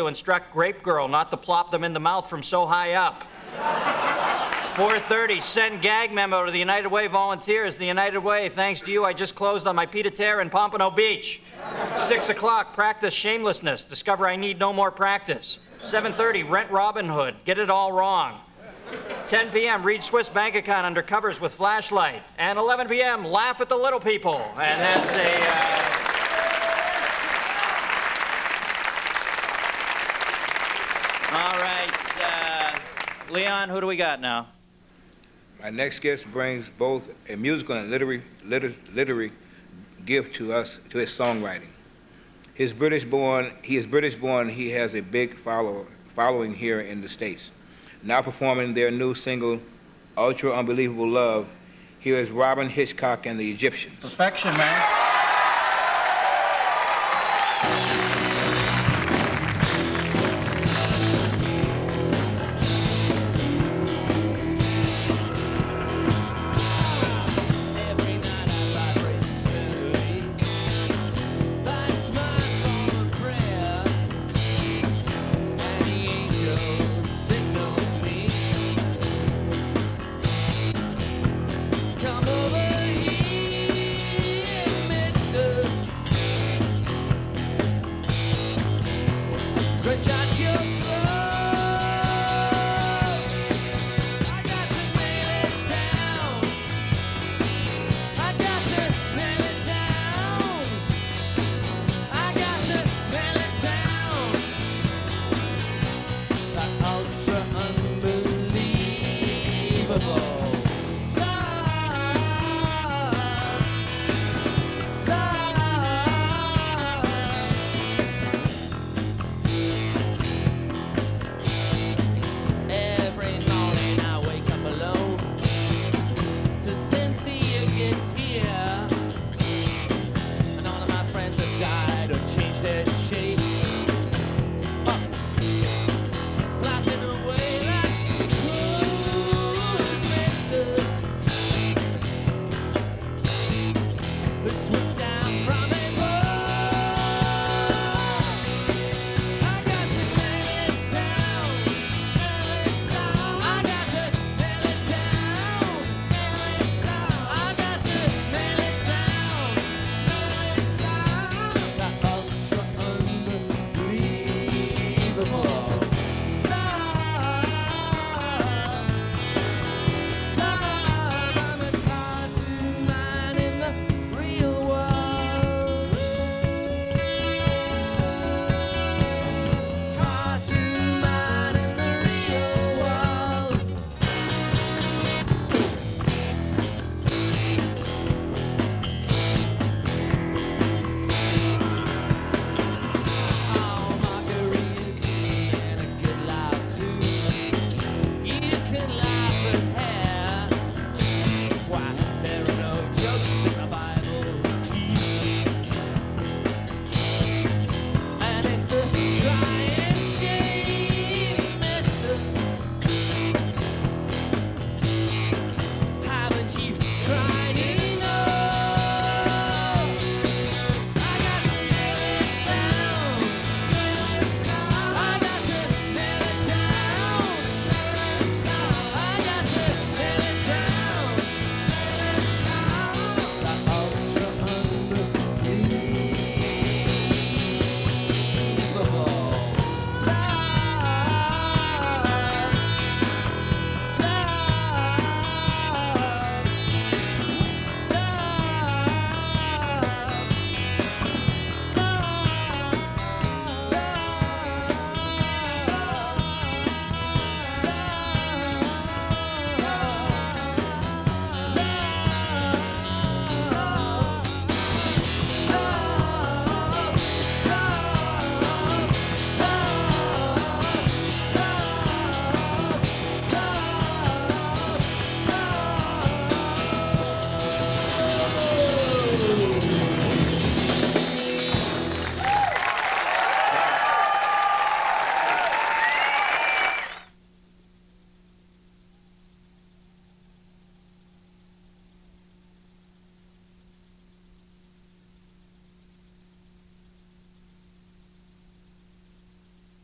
to instruct Grape Girl not to plop them in the mouth from so high up. 4:30, send gag memo to the United Way volunteers. The United Way, thanks to you, I just closed on my pita terre in Pompano Beach. 6 o'clock, practice shamelessness. Discover I need no more practice. 7:30, rent Robin Hood. Get it all wrong. 10 p.m., read Swiss bank account under covers with flashlight. And 11 p.m., laugh at the little people. And that's a... All right, Leon, who do we got now? My next guest brings both a musical and literary gift to us, to his songwriting. He is British born, he has a big following here in the States. Now performing their new single, Ultra Unbelievable Love, here is Robyn Hitchcock and the Egyptians. Perfection, man. Stretch out your